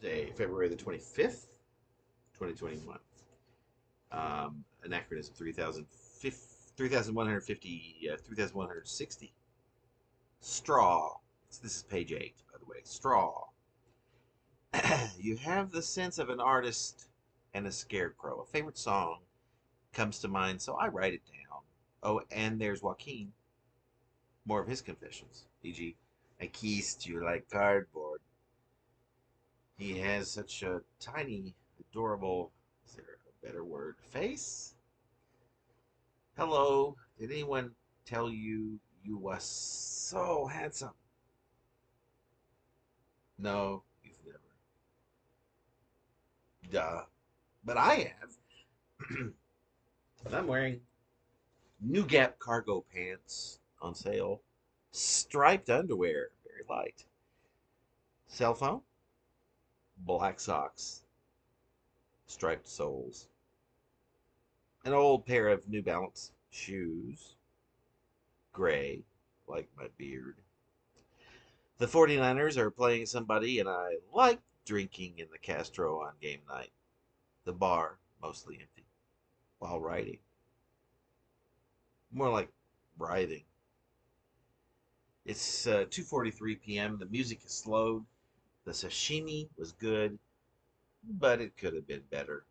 Thursday, February the 25th, 2021. Anachronism 3160. Straw. This is page 8, by the way. Straw. You have the sense of an artist and a scarecrow. A favorite song comes to mind, so I write it down. Oh, and there's Joaquin. More of his confessions, e.g., I kissed you like cardboard. He has such a tiny, adorable, is there a better word, face? Hello, did anyone tell you you was so handsome? No, you've never. Duh. But I have. And I'm wearing New Gap cargo pants on sale. Striped underwear, very light. Cell phone. Black socks. Striped soles. An old pair of New Balance shoes. Gray, like my beard. The 49ers are playing somebody, and I like drinking in the Castro on game night. The bar, mostly empty, while writing. More like writhing. It's 2:43 p.m. The music has slowed. The sashimi was good, but it could have been better.